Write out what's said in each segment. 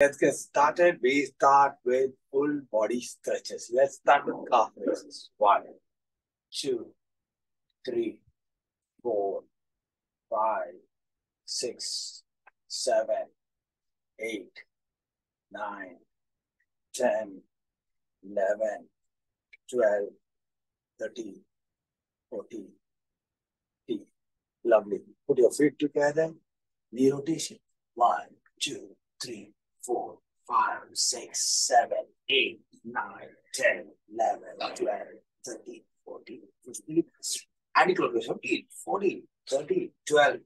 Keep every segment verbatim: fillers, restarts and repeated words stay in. Let's get started. We start with full body stretches. Let's start with calf raises. One, two, three, four, five, six, seven, eight, nine, ten, eleven, twelve, thirteen, fourteen, fifteen. Lovely. Put your feet together. Knee rotation. One, two, three. Four, five, six, seven, eight, nine, ten, eleven, twelve, thirteen, fourteen, fifteen, anticlockwise, fifteen, fourteen, thirteen, twelve.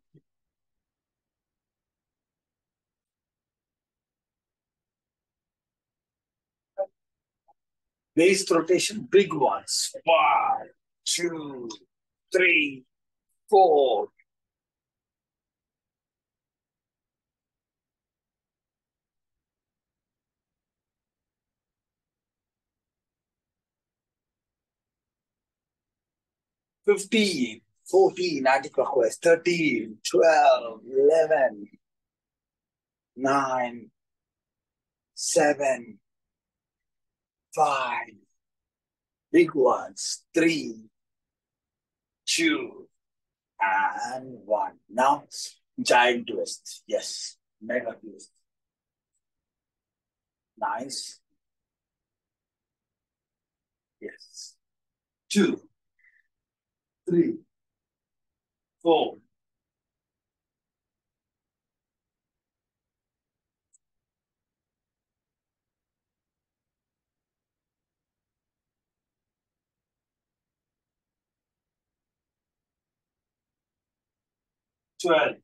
Waist rotation, big ones. One, two, three, four. fifteen, fourteen, anti-clockwise, thirteen, twelve, eleven, nine, seven, five, big ones, three, two, and one. Now, giant twist. Yes, mega twist. Nice. Yes. Two. Three, four, twelve,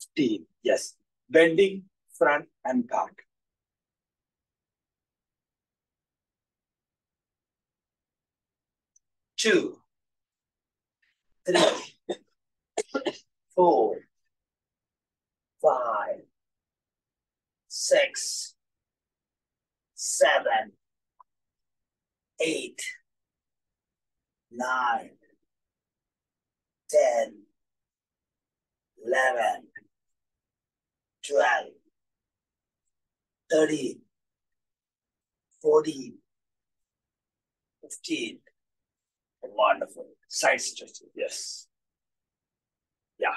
fifteen. Yes, bending front and back. Two, three, four, five, six, seven, eight, nine, ten, eleven, twelve, thirteen, fourteen, fifteen. Wonderful. Side stretches, yes. Yeah.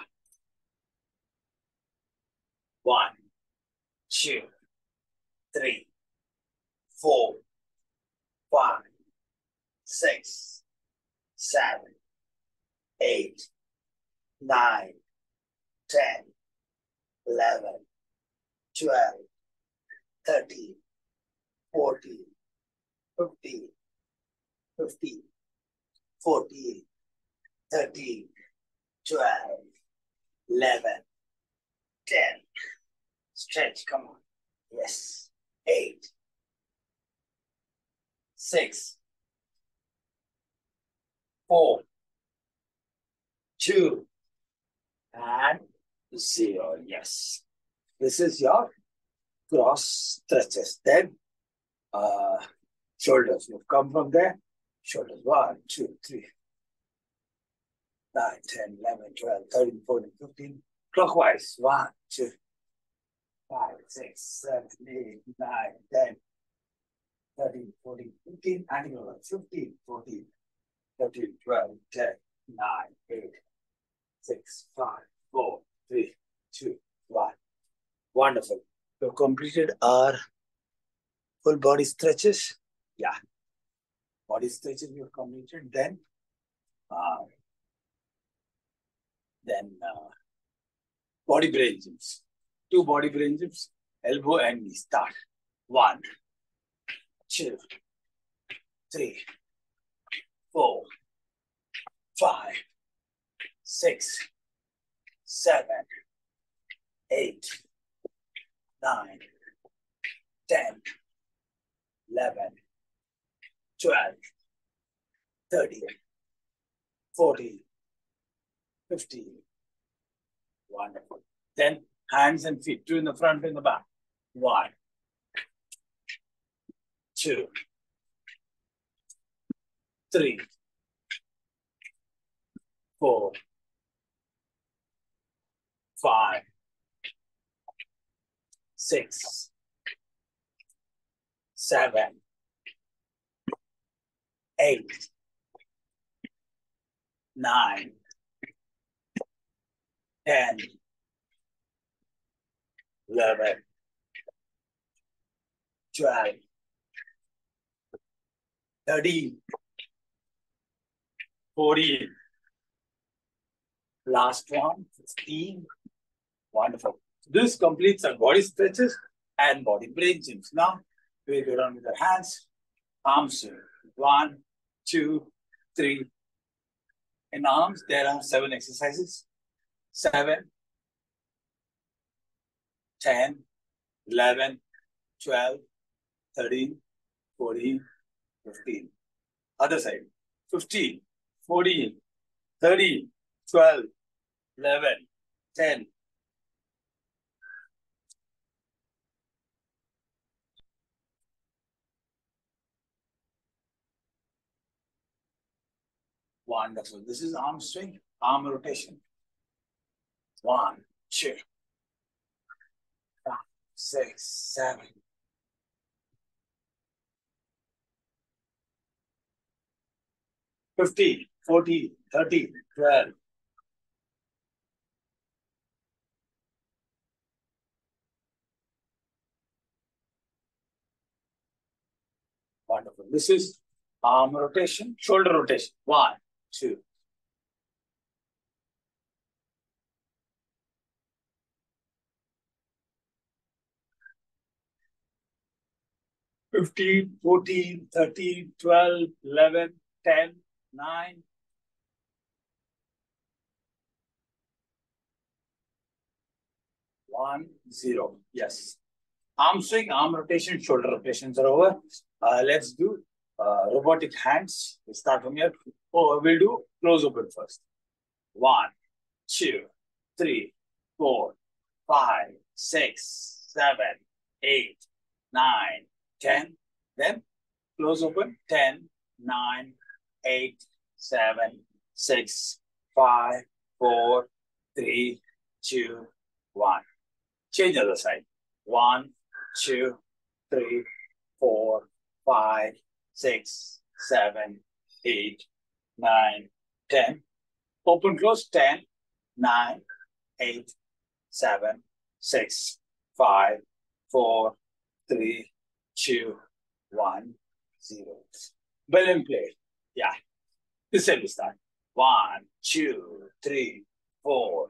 One, two, three, four, five, six, seven, eight, nine, ten, eleven, twelve, thirteen, fourteen, fifteen, fifteen. fourteen, thirteen, twelve, eleven, ten. Stretch, come on. Yes. eight, six, four, two, and zero. Yes. This is your cross stretches. Then uh, shoulders. You've come from there. Shoulders, one, two, three, nine, ten, eleven, twelve, thirteen, fourteen, fifteen. Clockwise, one, two, five, six, seven, eight, nine, ten, thirteen, fourteen, fifteen. Anticlockwise, fifteen, fourteen, thirteen, twelve, ten, nine, eight, six, five, four, three, two, one. Wonderful. We've completed our full body stretches. Yeah. Body stretches we have completed, then, uh, then uh, body brain jumps. Two body brain jumps, elbow and knee. Start. One, two, three, four, five, six, seven, eight, nine, ten, eleven. twelve, thirteen, fourteen, fifteen. Wonderful. Then hands and feet, two in the front, two in the back. One, two, three, four, five, six, seven, eight, nine, ten, eleven, twelve, thirteen, fourteen. Last one, fifteen. Wonderful. This completes our body stretches and body brain gyms. Now we go down with our hands, arms. One, two, three. In arms, there are seven exercises. Seven, ten, eleven, twelve, thirteen, fourteen, fifteen. Other side, fifteen, fourteen, thirteen, twelve, eleven, ten. Wonderful. This is arm swing, arm rotation. One, two, five, six, seven. fifteen, fourteen, thirteen, twelve. Wonderful. This is arm rotation, shoulder rotation. One, two. fifteen, fourteen, thirteen, twelve, eleven, ten, nine. one, zero. Yes. Arm swing, arm rotation, shoulder rotations are over. Uh, let's do uh, robotic hands. We'll start from here. Oh, we'll do close open first. one, two, three, four, five, six, seven, eight, nine, ten. Then close open. ten, nine, eight, seven, six, five, four, three, two, one. Change the other side. one, two, three, four, five, six, seven, eight, nine, ten. Open, close. ten, nine, eight, seven, six, five, four, three, two, one, zero. Balloon play. Yeah. This is the start. one, two, three, four,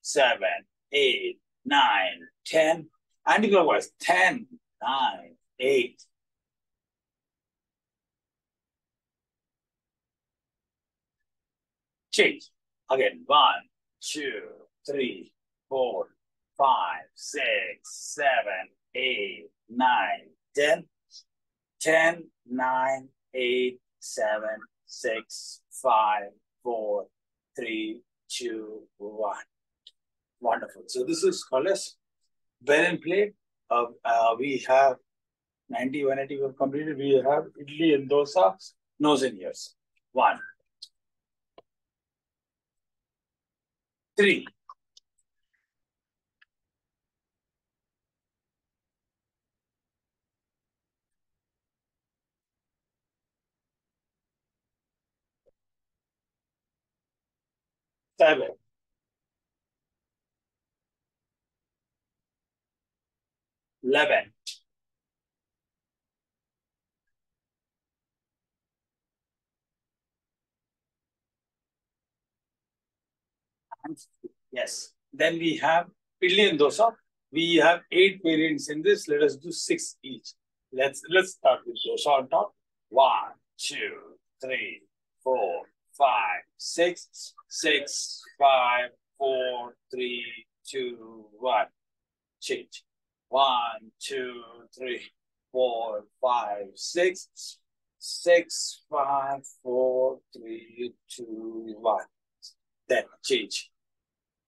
seven, eight, nine, ten. Anti-clockwise. ten, nine, eight. Change. Again. one, two, three, four, five, six, seven, eight, nine, ten. ten, nine, eight, seven, six, five, four, three, two, one. Wonderful. So this is called as balloon play. Uh, uh, we have ninety, one eighty we have completed. We have idli and dosa, nose and ears. one, three, seven, eleven, and yes. Then we have idli and dosa. We have eight variants in this. Let us do six each. Let's let's start with dosa on top. One, two, three, four, five, six, six, five, four, three, two, one. Change. One, two, three, four, five, six, six, five, four, three, two, one. Then change.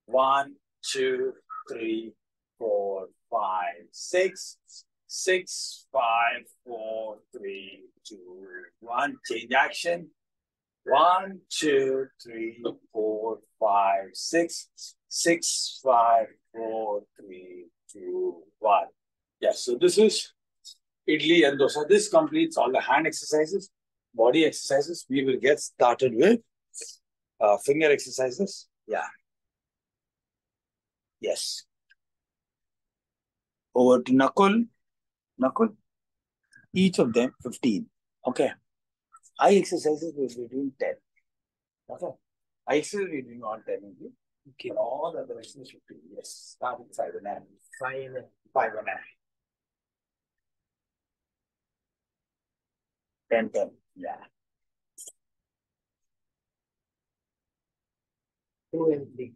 One, two, three, four, five, six, six, five, four, three, two, one. Change action. One, two, three, four, five, six, six, five, four, three, two, one. Yes, so this is idli and dosa. This completes all the hand exercises, body exercises. We will get started with uh, finger exercises. Yeah. Yes. Over to knuckle. Knuckle. Each of them fifteen. Okay. Eye exercises will be doing ten. Okay. Eye exercises will be doing all ten. Okay. Okay. All the other exercises should be, yes. Start with five and nine. Five and five and nine. Ten, ten. Yeah. Two and three.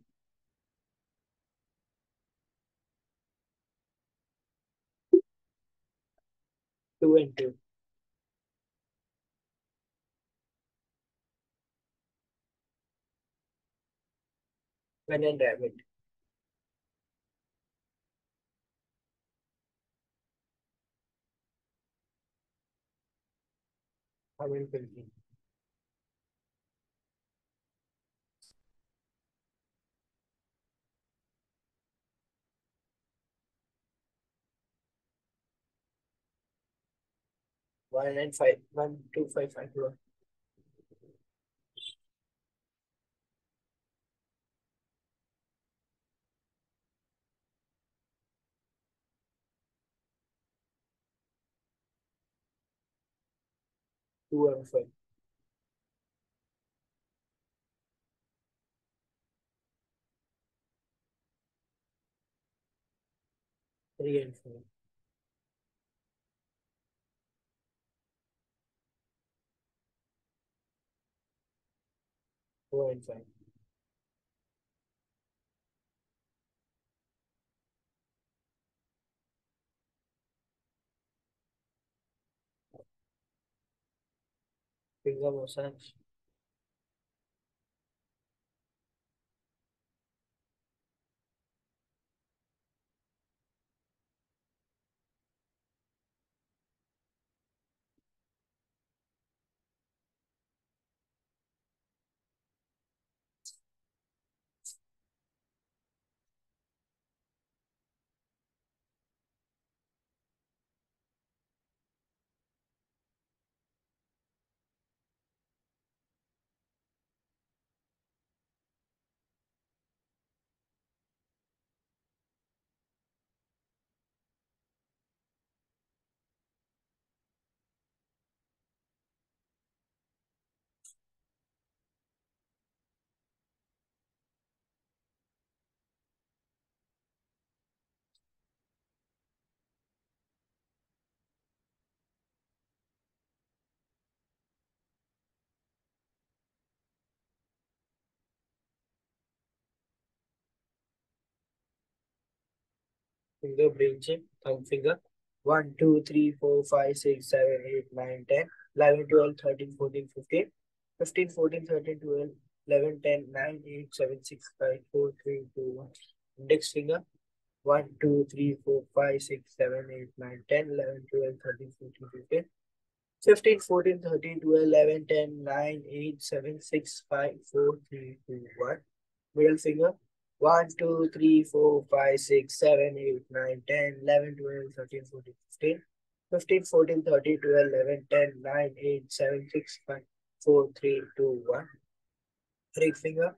Two and two. One and rabbit. How many fifteen? One and five, one, two, five, five, one. Two and five. Three and four. Four and five. Finger motions. Finger brain chip, thumb finger. one, two, three, four, five, six, seven, eight, nine, ten, eleven, twelve, thirteen, fourteen, fifteen, fifteen, fourteen, thirteen, twelve, eleven, ten, nine, eight, seven, six, five, four, three, two, one. Index finger. one, two, three, four, five, six, seven, eight, nine, ten, eleven, twelve, thirteen, fourteen, fifteen, fifteen, fourteen, thirteen, twelve, eleven, ten, nine, eight, seven, six, five, four, three, two, one. Middle finger. one, two, three, four, five, six, seven, eight, nine, ten, eleven, twelve, thirteen, fourteen, fifteen, fifteen, fourteen, thirteen, twelve, eleven, ten, nine, eight, seven, six, five, four, three, two, one. Ring finger.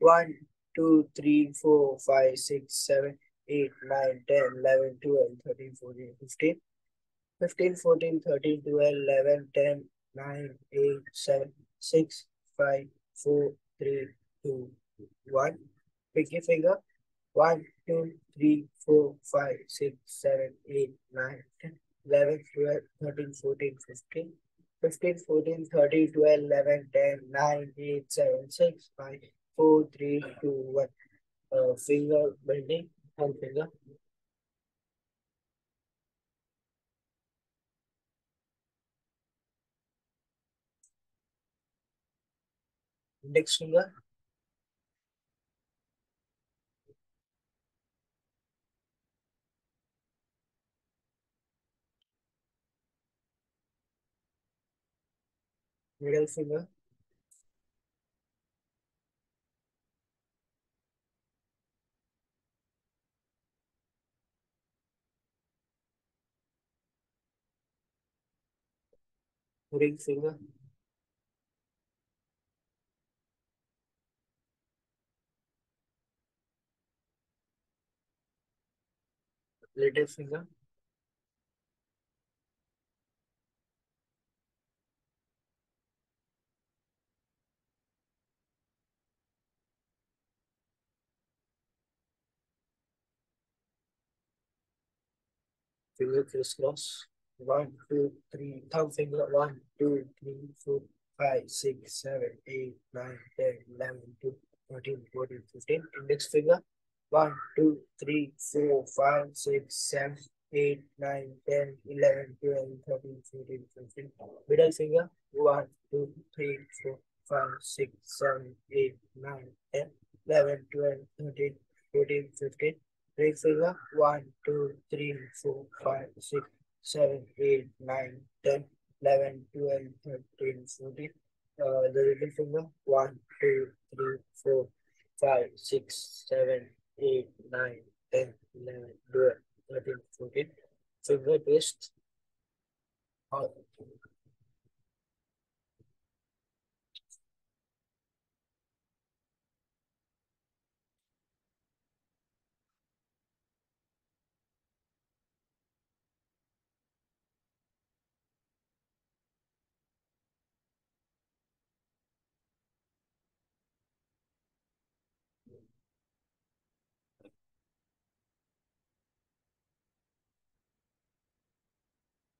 one, two, three, four, five, six, seven, eight, nine, ten, eleven, twelve, thirteen, fourteen, fifteen, fifteen, fourteen, thirteen, twelve, eleven, ten, nine, eight, seven, six, five, four, three, two, one. Pinky finger. one, two, three, four,5, six, seven, eight, nine, ten, eleven, twelve, thirteen, fourteen, fifteen, fifteen, fourteen, thirteen, twelve, eleven, ten, nine, eight, seven, six, five, four, three, two, one. Uh, finger bending, thumb finger. Index finger. Middle finger. ring finger. Little finger. Finger crisscross. One, two, three, thumb finger. One, two, three, four, five, six, seven, eight, nine, ten, eleven, twelve, thirteen, fourteen, fifteen. Index finger. One, two, three, four, five, six, seven, eight, nine, ten, eleven, twelve, thirteen, fourteen, fifteen. Middle finger. One, two, three, four, five, six, seven, eight, nine, ten, eleven, twelve, thirteen, fourteen, fifteen. Ring finger. One, two, three, four, five, six, seven, eight, nine, ten, eleven, twelve, thirteen, fourteen. Uh, the little finger. One, two, three, four, five, six, seven, eight, nine, ten, eleven, twelve, thirteen, fourteen. Finger twist. All.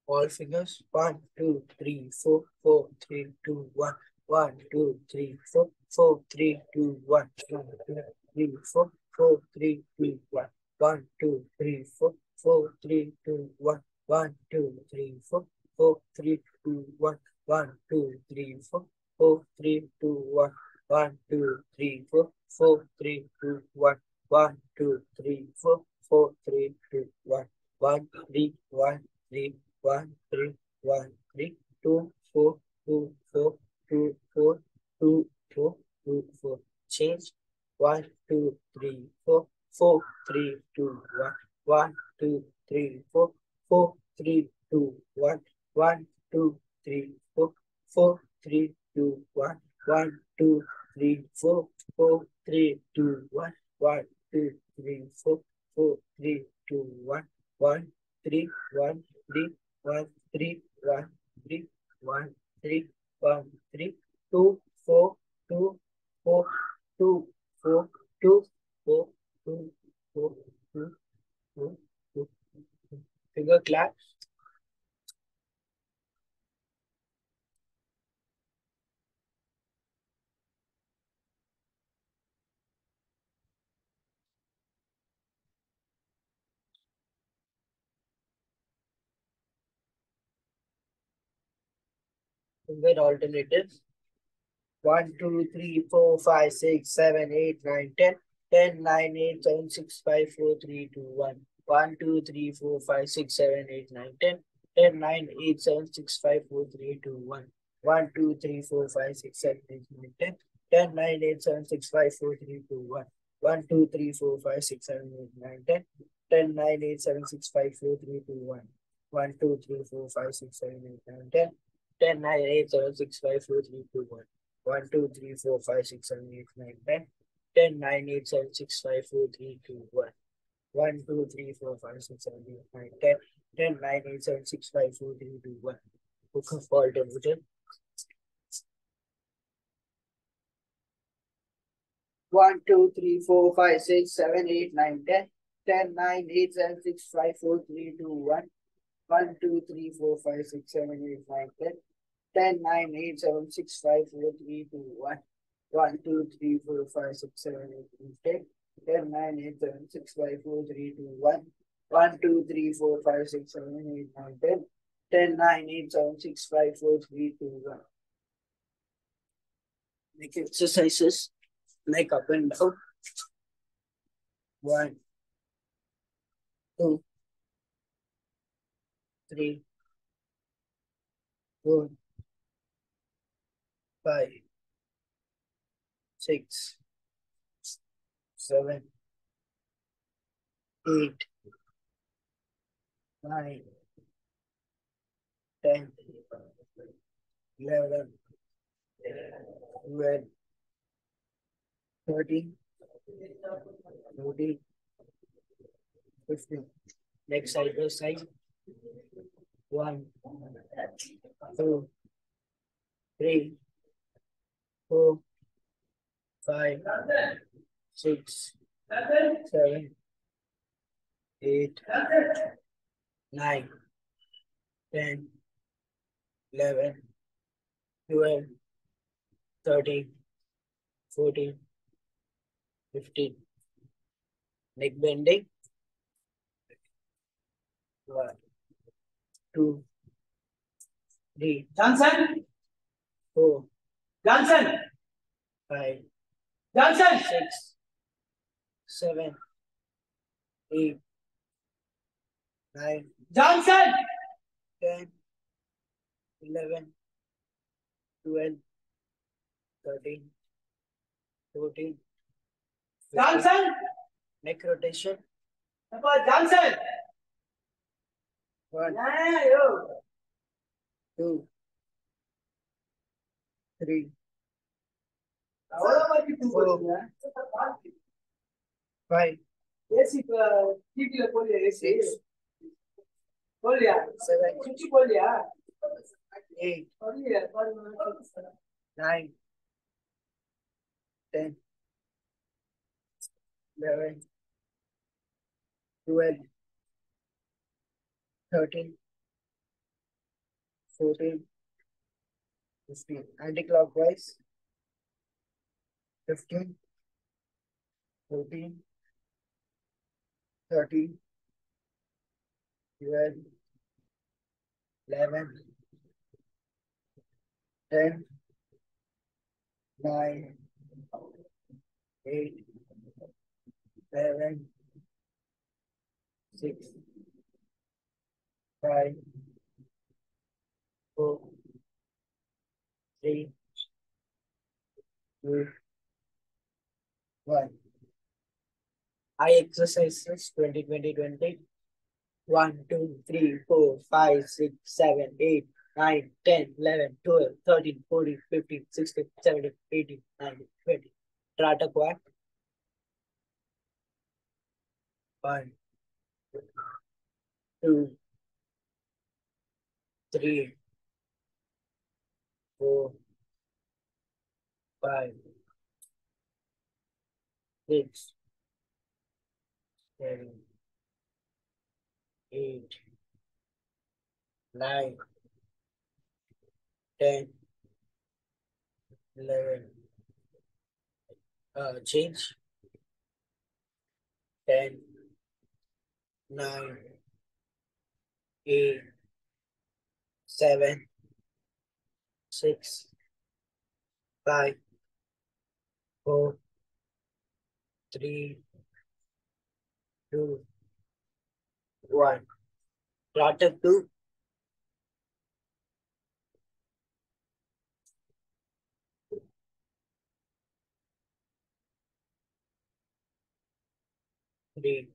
All fingers. One, two, three, four, four, three, two, one. One, two, three, four, four, three, two, one. One, two, three, four, four, three, two, one. One, two, three, four, four, three, two, one. One, two, three, four, four, three, two, one. One, two, three, four, four, three, two, one. One, two, three, four, four, three, two, one. One, two, three, four, four, three, two, one. One, three, one, three. One, three, one, three, two, four, two, four, two, four, two, four, two, four. Change. One, two, three, four, four, three, two, one. One, two, three, four, four, three, two, one. One, two, three, four, four, three, two, one. One, two, three, four, four, three, two, one. One, two, three, four, four, three, two, one. One, three, one, three. One, three, one, three, one, three, one, three, two, four, two, four, two, four, two, four, two, four, two, two, two, two. Finger clap. Finger alternatives. One, two, three, four, five, six, seven, eight, nine, ten. ten, nine, eight, seven, six, five, four, three, two, one. one, two, three, four, five, six, seven, eight, nine, ten. ten, nine, eight, seven, six, five, four, three, two, one. one, two, three, four, five, six, seven, eight, nine, ten. ten, nine, eight, seven, six, five, four, three, two, one. one, two, three, four, five, six, seven, eight, nine, ten. ten, nine, eight, seven, six, five, four, three, two, one. one, two, three, four, five, six, seven, eight, nine, ten. ten, nine, eight, seven, six, five, four, three, two, one. one, two, three, four, five, six, seven, eight, nine, ten. ten, nine, eight, seven, six, five, four, three, two, one. one, two, three, four, five, six, seven, eight, nine, ten. ten, nine, eight, seven, six, five, four, three, two, one. Book of alternative. one, two, three, four, five, six, seven, eight, nine, ten. ten, nine, eight, seven, six, five, four, three, two, one. one, two, three, four, five, six, seven, eight, nine, ten. ten, nine, eight, seven, six, five, four, three, two, one. one, two, three, four, five, six, seven, eight, nine, ten. ten, nine, eight, seven, six, five, four, three, two, one. one, two, three, four, five, six, seven, eight, nine, ten. ten, nine, eight, seven, six, five, four, three, two, one. Make exercises like up and down. one, two, three, four, five, six, seven, eight, nine, ten, eleven, twelve, thirteen, fourteen, fifteen. Next side, left side. one, two, three, four, five, six, seven, eight, nine, ten, eleven, twelve, thirteen, fourteen, fifteen. Neck bending. one, two, three. Johnson. four. Johnson. five. Johnson. six, seven, eight, nine. Johnson. ten, eleven, twelve, thirteen, fourteen. Johnson. Neck rotation. Johnson. one, two, three, four, five, six, seven, eight, nine, ten, eleven, twelve, thirteen, fourteen, fifteen. Anti-clockwise. fifteen, thirteen, twelve, eleven, ten, nine, eight, seven, six, five, four, three, two, one. Eye exercises twenty, twenty, twenty. one, two, three, four, five, six, seven, eight, nine, ten, eleven, twelve, thirteen, fourteen, fifteen, sixteen, seventeen, eighteen, nineteen, twenty. Tata quad. one, two, three, four, five, six, seven, eight, nine, ten, eleven. Uh, change. ten, nine, eight, seven, six, five, four, three, two, one. Quarter two. three,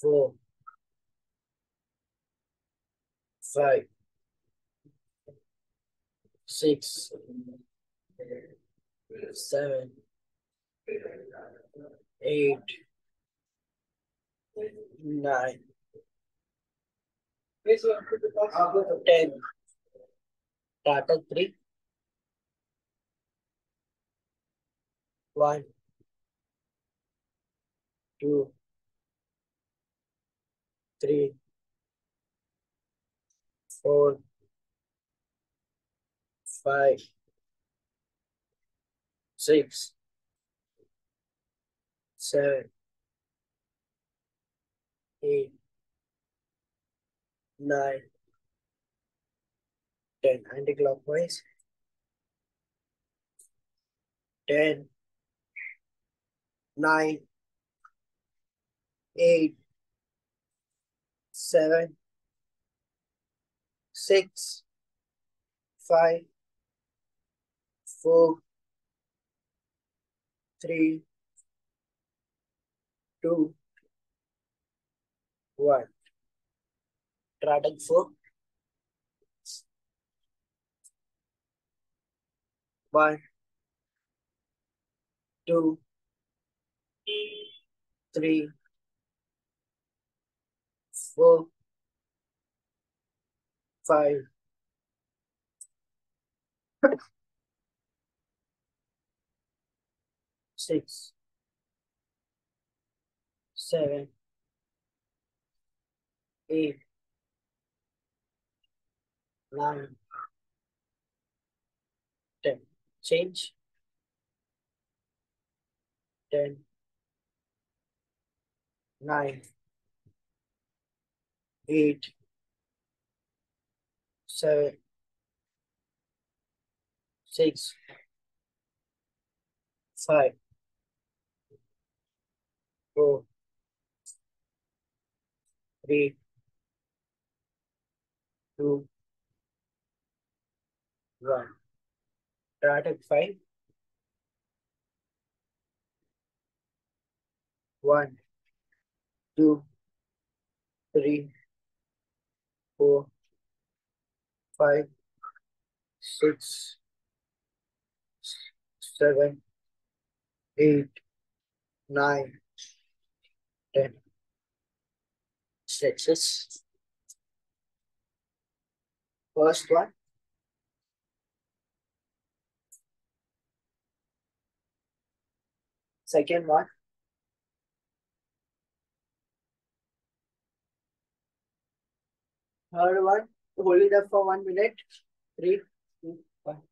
four, five, six, seven, eight, nine, ten. Tata three. one, two, three, four, five, six, seven, eight, nine, ten. Anti-clockwise. ten, nine, eight, seven, six, five, four, three, two, one. Tradal four. One, two, three, four, five, six, seven, eight, nine, ten. Change. Ten, nine, eight, seven, six, five, four, three, two, one. Start at five. One, two, three, four, five, six, seven, eight, nine, ten. Sixes. First one. Second one. Third one, hold it up for one minute. Three, two, one.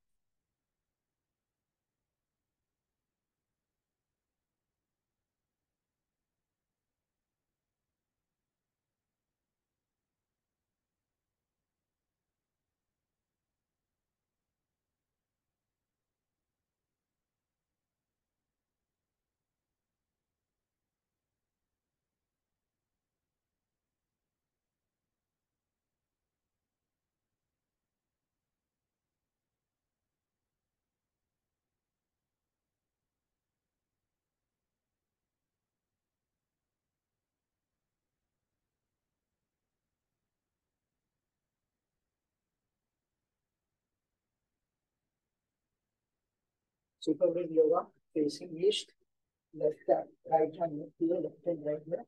SUPERBhumans yoga facing east, left hand, right hand here, left hand, right here.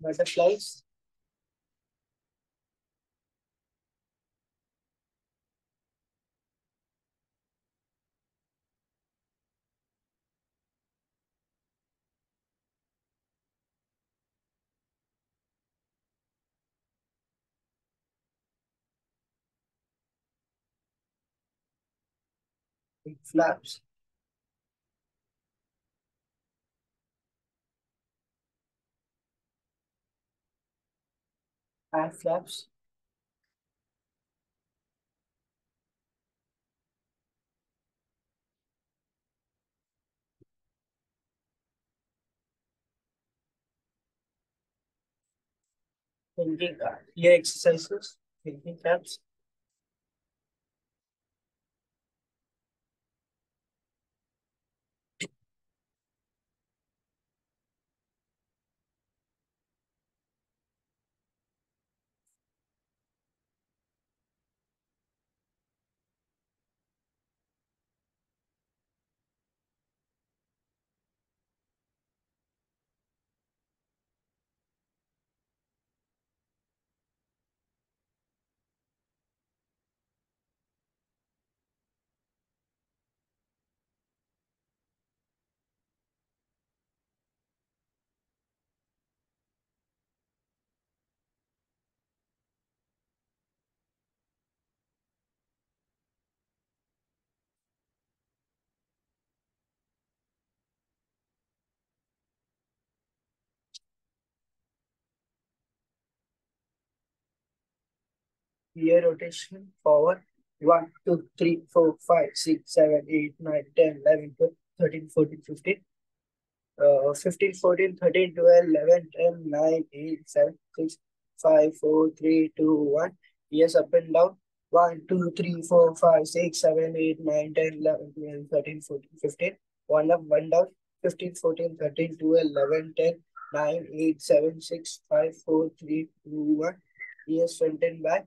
Butterflies. Big flaps. High flaps, thinking ear exercises, thinking caps, Ear rotation forward. one, two, three, four, five, six, seven, eight, nine, ten, eleven, twelve, thirteen, fourteen, fifteen. Uh, fifteen, fourteen, thirteen, twelve, eleven, ten, nine, eight, seven, six, five, four, three, two, one. Yes, up and down. one, two, three, four, five, six, seven, eight, nine, ten, eleven, twelve, thirteen, fourteen, fifteen. one up, one down. fifteen, fourteen, thirteen, twelve, eleven, ten, nine, eight, seven, six, five, four, three, two, one. Yes, front and back.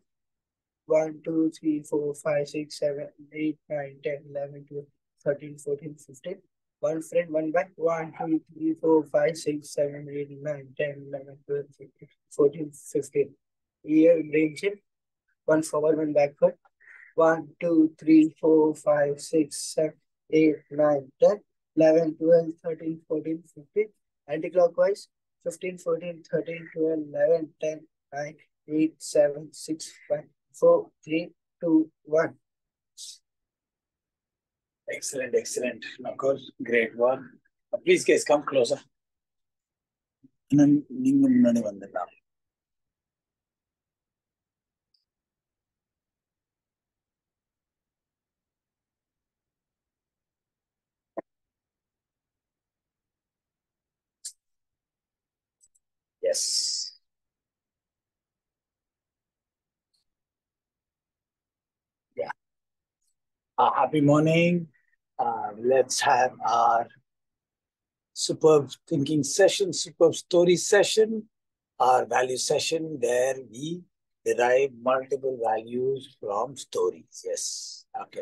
one, two, three, four, five, six, seven, eight, nine, ten, eleven, twelve, thirteen, fourteen, fifteen. one front, one back. one, two, three, four, five, six, seven, eight, nine, ten, eleven, twelve, thirteen, fourteen, fifteen. Ear range it. one forward, one backward. one, two, three, four, five, six, seven, eight, nine, ten, eleven, twelve, thirteen, fourteen, fifteen. Anti-clockwise. fifteen, fourteen, thirteen, twelve, eleven, ten, nine, eight, seven, six, five, four, three, two, one. Excellent, excellent. Nakul, great work. Please, guys, come closer. Yes. Uh, happy morning. Uh, let's have our superb thinking session, superb story session, our value session where we derive multiple values from stories. Yes. Okay.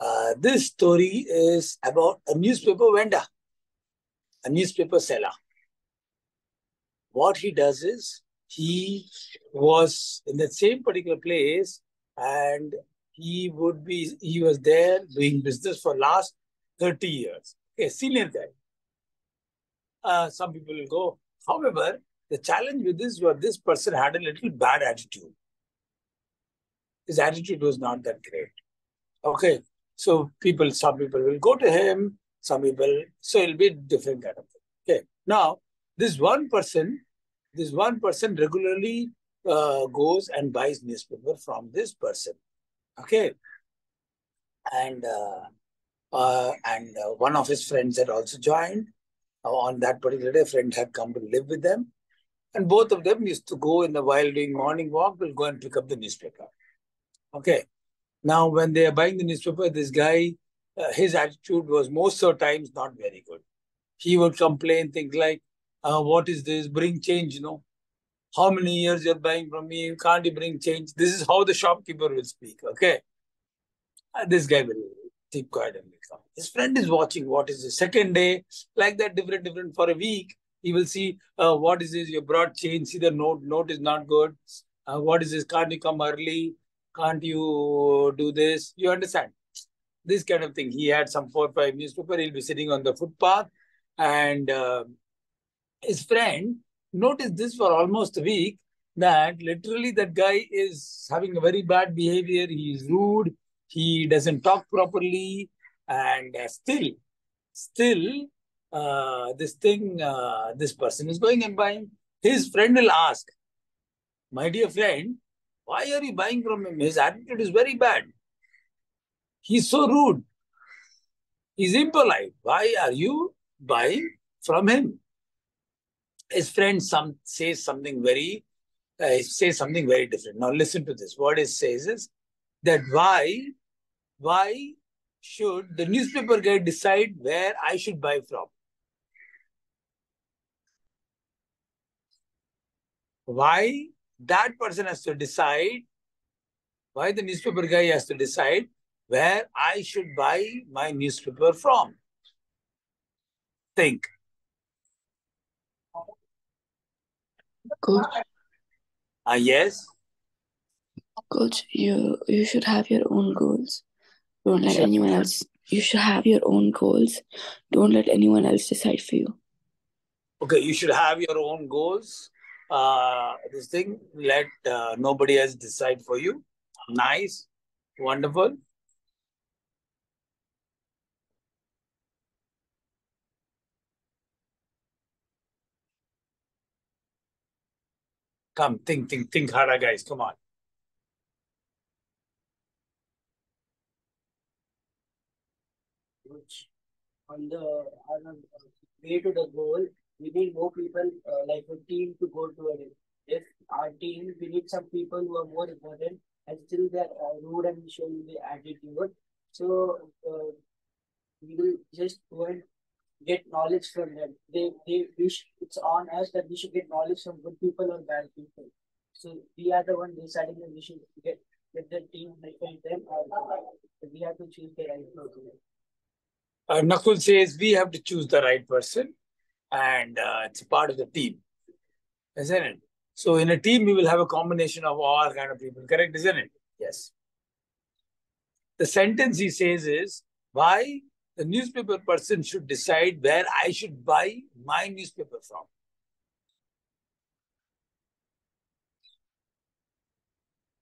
Uh, this story is about a newspaper vendor, a newspaper seller. What he does is he was in the same particular place and He would be, he was there doing business for last thirty years. Okay, senior guy. Uh, some people will go. However, the challenge with this was this person had a little bad attitude. His attitude was not that great. Okay, so people, some people will go to him, some people, so it'll be different kind of thing. Okay, now this one person, this one person regularly uh, goes and buys newspaper from this person. Okay, and uh, uh, and uh, one of his friends had also joined. Uh, on that particular day, a friend had come to live with them, and both of them used to go in the while doing morning walk. Will go and pick up the newspaper. Okay, now when they are buying the newspaper, this guy, uh, his attitude was most of the times not very good. He would complain things like, uh, "What is this? Bring change, you know." How many years you're buying from me? Can't you bring change? This is how the shopkeeper will speak, okay? And this guy will keep quiet and will come. His friend is watching what is the second day, like that, different, different for a week. He will see, uh, what is this? You brought change, see the note, note is not good. Uh, what is this? Can't you come early? Can't you do this? You understand? This kind of thing. He had some four or five newspaper. He'll be sitting on the footpath and uh, his friend notice this for almost a week, that literally that guy is having a very bad behavior. He is rude. He doesn't talk properly. And still, still, uh, this thing, uh, this person is going and buying. His friend will ask, my dear friend, why are you buying from him? His attitude is very bad. He's so rude. He's impolite. Why are you buying from him? His friend some, says something very, uh, says something very different. Now listen to this. What it says is that why, why should the newspaper guy decide where I should buy from? Why that person has to decide, why the newspaper guy has to decide where I should buy my newspaper from? Think. Coach. Uh, yes. Coach, you you should have your own goals. Don't let sure. anyone else. You should have your own goals. Don't let anyone else decide for you. Okay, you should have your own goals. Uh, this thing, let uh, nobody else decide for you. Nice, wonderful. Come, think, think, think harder, guys. Come on. on the on a way to the goal, we need more people uh, like a team to go toward it. If our team, we need some people who are more important and still they are uh, rude and showing the attitude. So uh, we will just go and get knowledge from them. They they wish it's on us that we should get knowledge from good people or bad people. So we are the one deciding that we should get get the team behind them, or we have to choose the right person. Uh, Nakul says we have to choose the right person, and uh, it's a part of the team, isn't it? So in a team, we will have a combination of all kind of people, correct, isn't it? Yes. The sentence he says is, why the newspaper person should decide where I should buy my newspaper from.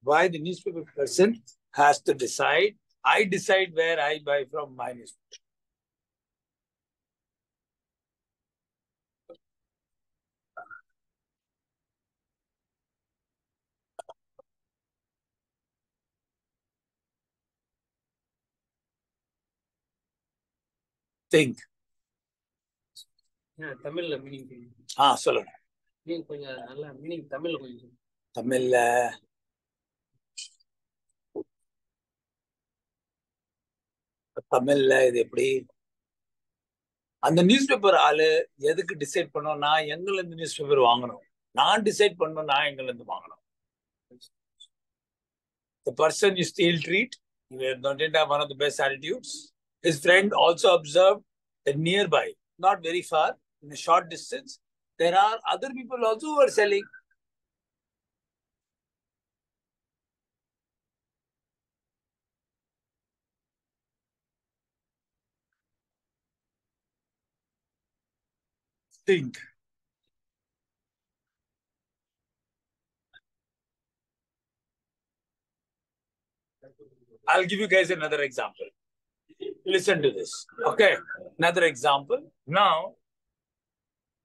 Why the newspaper person has to decide, I decide where I buy from my newspaper. Think. Yeah, Tamil meaning. Ah, solid. Meaning Tamil. Tamil. Tamil is a and the newspaper ale yaduk decide panna na yangal and the newspaper vangano. Na decide panna na yangal and the vangano. The person you still treat, you don't have one of the best attitudes. His friend also observed that nearby, not very far, in a short distance, there are other people also who are selling. Think. I'll give you guys another example. Listen to this. Okay. Another example. Now,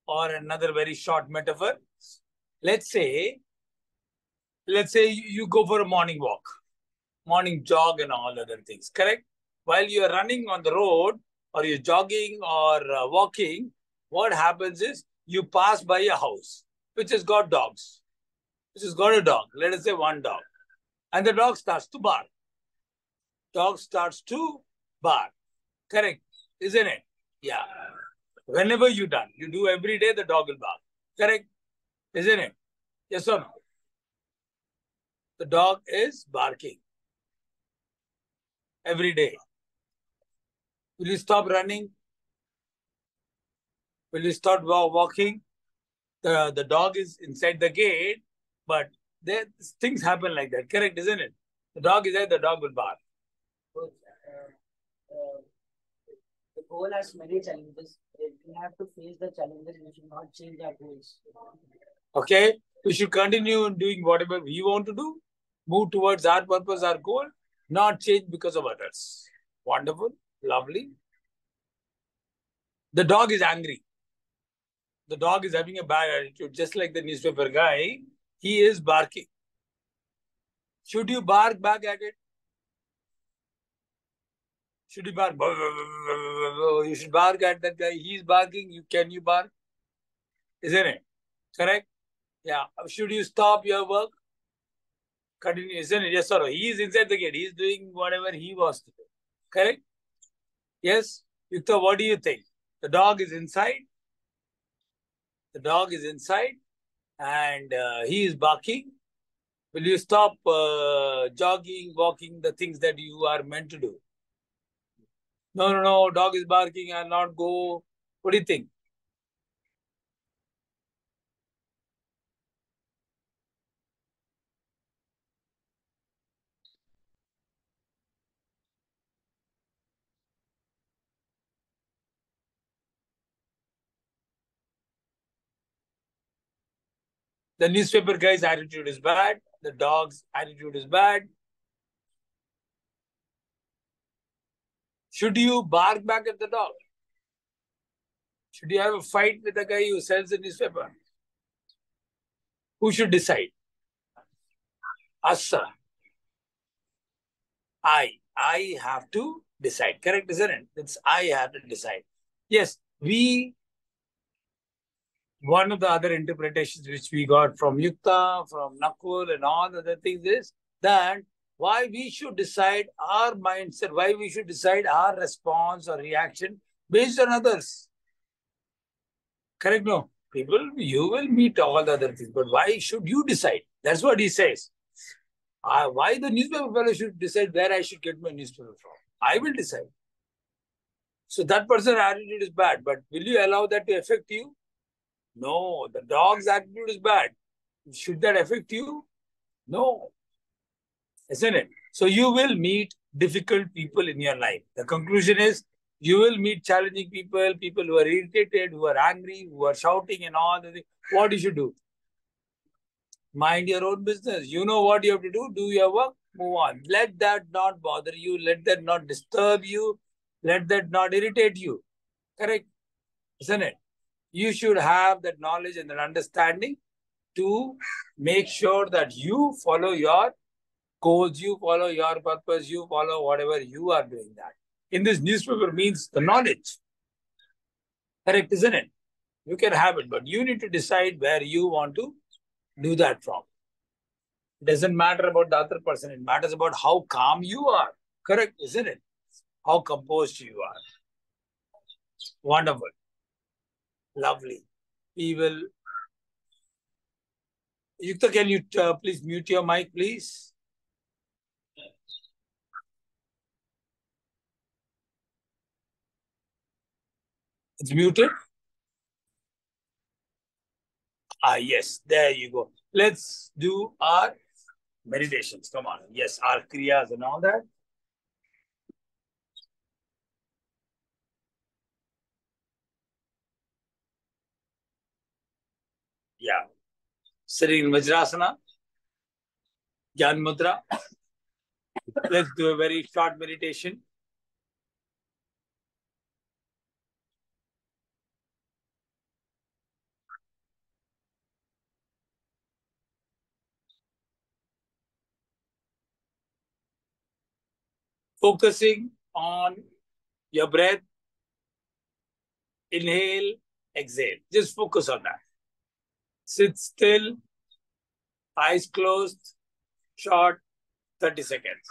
or another very short metaphor. Let's say, let's say you go for a morning walk, morning jog and all other things. Correct? While you're running on the road or you're jogging or uh, walking, what happens is you pass by a house which has got dogs, which has got a dog. Let us say one dog. And the dog starts to bark. Dog starts to bar. Correct. Isn't it? Yeah. Whenever you done, you do every day, the dog will bark. Correct. Isn't it? Yes or no? The dog is barking. Every day. Will you stop running? Will you start walking? The, the dog is inside the gate, but there, things happen like that. Correct, isn't it? The dog is there, the dog will bark. Uh, the goal has many challenges. We have to face the challenges. We should not change our goals. Okay. We should continue doing whatever we want to do. Move towards our purpose, our goal. Not change because of others. Wonderful. Lovely. The dog is angry. The dog is having a bad attitude. Just like the newspaper guy. He is barking. Should you bark back at it? Should you bark? You should bark at that guy. He's barking. You can you bark? Isn't it? Correct? Yeah. Should you stop your work? Continue. Isn't it? Yes, sir. He's inside the gate. He's doing whatever he wants to do. Correct? Yes? Yukta, what do you think? The dog is inside. The dog is inside. And uh, he is barking. Will you stop uh, jogging, walking, the things that you are meant to do? No, no, no, dog is barking, I'll not go. What do you think? The newspaper guy's attitude is bad. The dog's attitude is bad. Should you bark back at the dog? Should you have a fight with the guy who sells the newspaper? Who should decide? Us, sir. I. I have to decide. Correct, isn't it? It's I have to decide. Yes, we, one of the other interpretations which we got from Yukta, from Nakul and all the other things is that why we should decide our mindset, why we should decide our response or reaction based on others. Correct, no? People, you will meet all the other things, but why should you decide? That's what he says. Uh, why the newspaper fellow should decide where I should get my newspaper from? I will decide. So that person's attitude is bad, but will you allow that to affect you? No, the dog's attitude is bad. Should that affect you? No. Isn't it? So you will meet difficult people in your life. The conclusion is you will meet challenging people, people who are irritated, who are angry, who are shouting and all the things. What you should do? Mind your own business. You know what you have to do. Do your work. Move on. Let that not bother you. Let that not disturb you. Let that not irritate you. Correct? Isn't it? You should have that knowledge and that understanding to make sure that you follow your goals, you follow your purpose, you follow whatever you are doing that. In this newspaper means the knowledge. Correct, isn't it? You can have it, but you need to decide where you want to do that from. It doesn't matter about the other person. It matters about how calm you are. Correct, isn't it? How composed you are. Wonderful. Lovely. We will... Yukta, can you uh, please mute your mic, please? It's muted. Ah, yes. There you go. Let's do our meditations. Come on. Yes, our kriyas and all that. Yeah. Sitting in Vajrasana. Jnan Mudra. Let's do a very short meditation. Focusing on your breath, inhale, exhale. Just focus on that. Sit still, eyes closed, short, thirty seconds.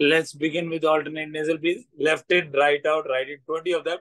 Let's begin with alternate nasal breathing. Left in, right out, right in, twenty of them.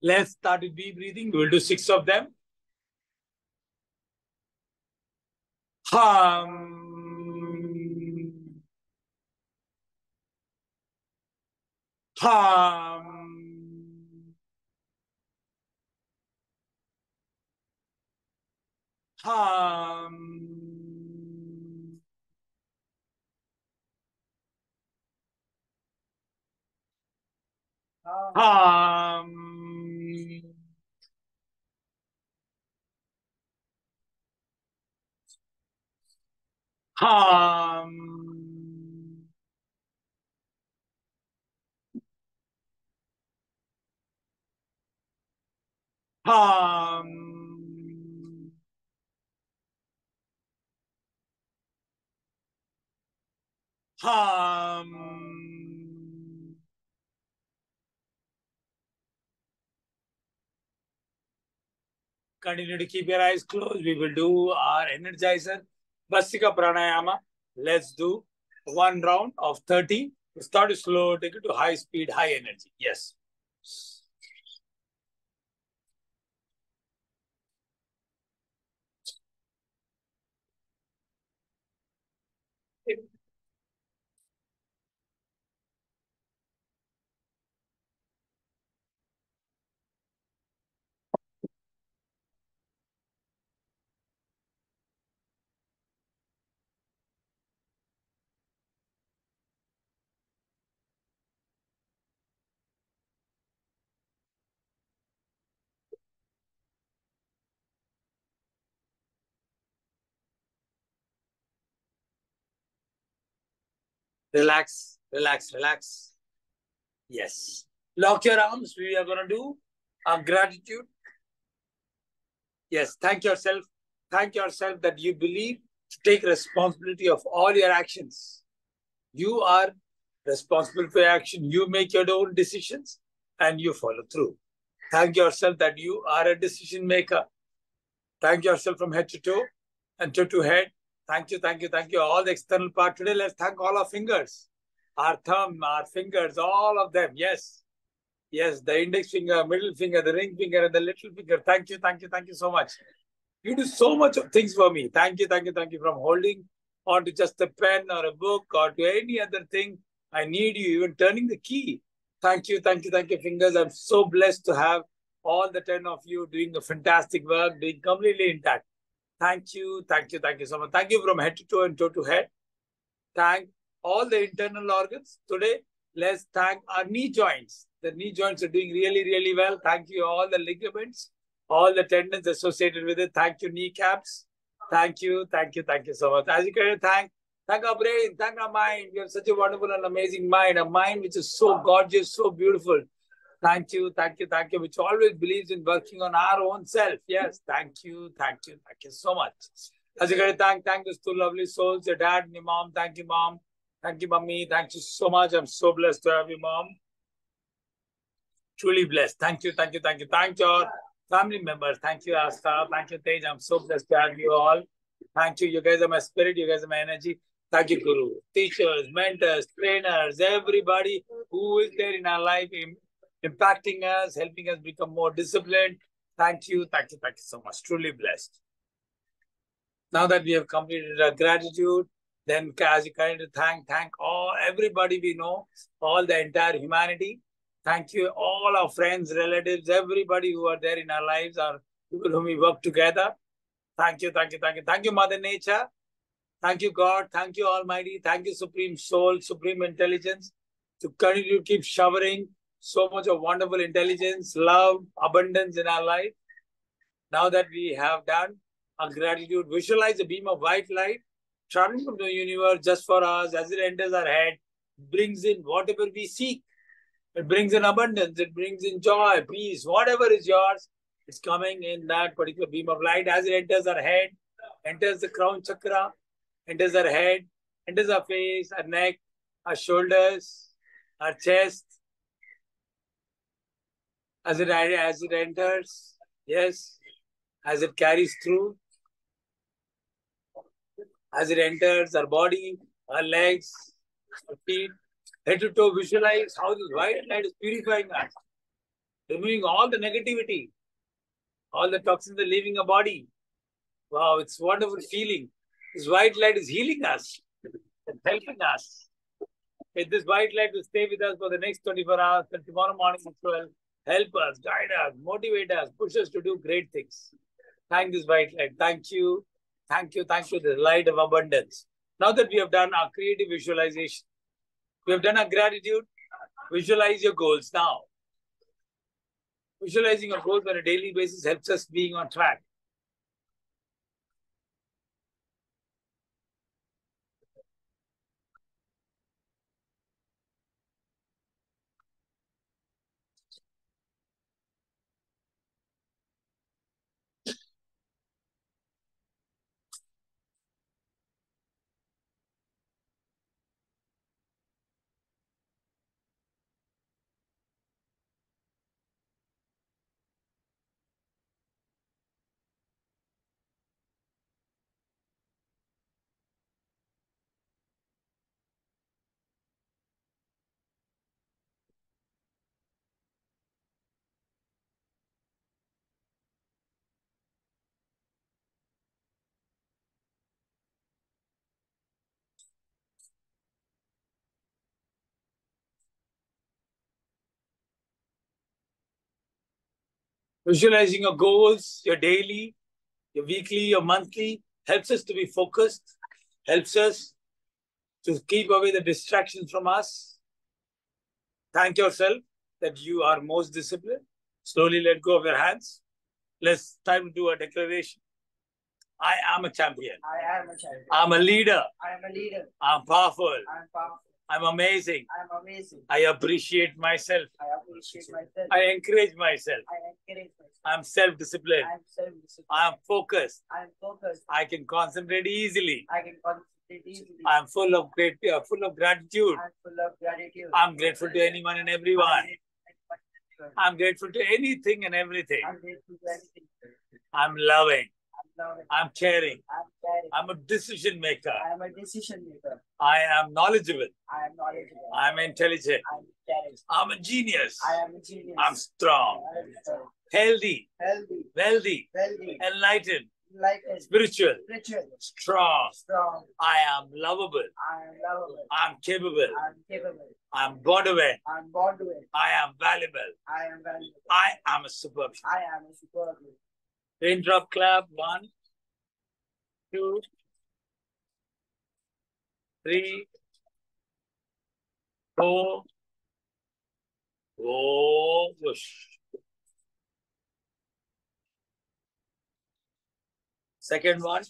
Let's start with B breathing. We'll do six of them. Hum. Hum. Hum. hum. Hum. Hum. Hum. Hum. Continue to keep your eyes closed. We will do our energizer, Bastrika Pranayama. Let's do one round of thirty. Start slow, take it to high speed, high energy. Yes. Relax, relax, relax. Yes. Lock your arms. We are going to do our gratitude. Yes. Thank yourself. Thank yourself that you believe to take responsibility of all your actions. You are responsible for your action. You make your own decisions and you follow through. Thank yourself that you are a decision maker. Thank yourself from head to toe and toe to head. Thank you, thank you, thank you. All the external part today, let's thank all our fingers. Our thumb, our fingers, all of them. Yes. Yes, the index finger, middle finger, the ring finger, and the little finger. Thank you, thank you, thank you so much. You do so much of things for me. Thank you, thank you, thank you. From holding on to just a pen or a book or to any other thing, I need you, even turning the key. Thank you, thank you, thank you, fingers. I'm so blessed to have all the ten of you doing a fantastic work, doing completely intact. Thank you, thank you, thank you so much. Thank you from head to toe and toe to head. Thank all the internal organs. Today, let's thank our knee joints. The knee joints are doing really, really well. Thank you, all the ligaments, all the tendons associated with it. Thank you, kneecaps. Thank you, thank you, thank you so much. As you can thank, thank our brain, thank our mind. We have such a wonderful and amazing mind, a mind which is so gorgeous, so beautiful. Thank you, thank you, thank you, which always believes in working on our own self. Yes, thank you, thank you, thank you so much. As you gotta thank, thank those two lovely souls, your dad and your mom. Thank you, mom. Thank you, mommy. Thank you so much. I'm so blessed to have you, mom. Truly blessed. Thank you, thank you, thank you. Thank your family members. Thank you, Asta. Thank you, Tej. I'm so blessed to have you all. Thank you. You guys are my spirit. You guys are my energy. Thank you, Guru. Teachers, mentors, trainers, everybody who is there in our life, impacting us, helping us become more disciplined. Thank you, thank you, thank you so much. Truly blessed. Now that we have completed our gratitude, then as you kind of thank, thank all, everybody we know, all the entire humanity. Thank you, all our friends, relatives, everybody who are there in our lives, our people whom we work together. Thank you, thank you, thank you. Thank you, Mother Nature. Thank you, God. Thank you, Almighty. Thank you, Supreme Soul, Supreme Intelligence, to continue to keep showering so much of wonderful intelligence, love, abundance in our life. Now that we have done our gratitude, visualize a beam of white light traveling from the universe just for us. As it enters our head, brings in whatever we seek. It brings in abundance. It brings in joy, peace, whatever is yours. It's coming in that particular beam of light. As it enters our head, enters the crown chakra, enters our head, enters our face, our neck, our shoulders, our chest. As it, as it enters, yes, as it carries through, as it enters our body, our legs, our feet, head to toe, visualize how this white light is purifying us, removing all the negativity, all the toxins are leaving our body. Wow, it's a wonderful feeling. This white light is healing us and helping us. If this white light will stay with us for the next twenty-four hours, and tomorrow morning as well. Help us, guide us, motivate us, push us to do great things. Thank this white light. Thank you. Thank you. Thanks for the light of abundance. Now that we have done our creative visualization, we have done our gratitude, visualize your goals now. Visualizing your goals on a daily basis helps us being on track. Visualizing your goals, your daily, your weekly, your monthly, helps us to be focused, helps us to keep away the distractions from us. Thank yourself that you are most disciplined. Slowly let go of your hands. Let's time to do a declaration. I am a champion. I am a champion. I'm a leader. I am a leader. I'm powerful. I am powerful. I'm amazing. I'm amazing. I appreciate myself. I appreciate myself. I encourage myself. I encourage myself. I'm self-disciplined. I'm self-disciplined. I'm focused. I'm focused. I can concentrate easily. I can concentrate easily. I'm full of great, uh, full of gratitude. I'm full of gratitude. I'm grateful to anyone and everyone. I'm grateful to anything and everything. I'm grateful to anything. I'm loving. I'm caring. I'm caring. I'm a decision maker. I'm a decision maker. I am knowledgeable. I am knowledgeable. I'm intelligent. I'm intelligent. I'm a genius. I am a genius. I'm strong. I'm strong. Healthy. Healthy. Wealthy. Wealthy. Enlightened. Enlightened. Spiritual. Spiritual. Strong. Strong. I am lovable. I am lovable. I'm capable. I'm capable. I'm born away. I'm born away. I am valuable. I am valuable. I am a superb. I am a superb. Raindrop clap. One, two, three, four. Oh, push. Second one.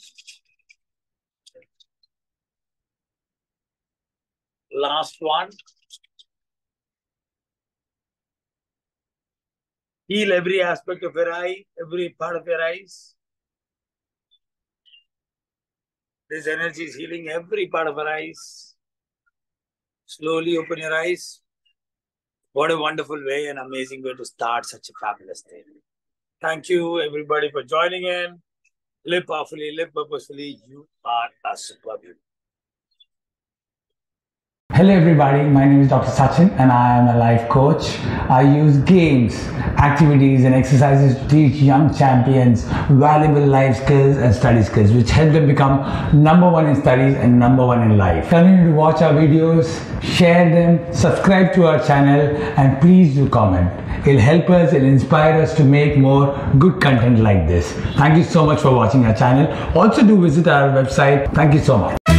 Last one. Heal every aspect of your eye, every part of your eyes. This energy is healing every part of your eyes. Slowly open your eyes. What a wonderful way and amazing way to start such a fabulous day. Thank you everybody for joining in. Live powerfully, live purposefully. You are a superhuman. Hello everybody, my name is Doctor Sachin and I am a life coach. I use games, activities and exercises to teach young champions valuable life skills and study skills which help them become number one in studies and number one in life. Continue to watch our videos, share them, subscribe to our channel and please do comment. It'll help us, it'll inspire us to make more good content like this. Thank you so much for watching our channel. Also do visit our website. Thank you so much.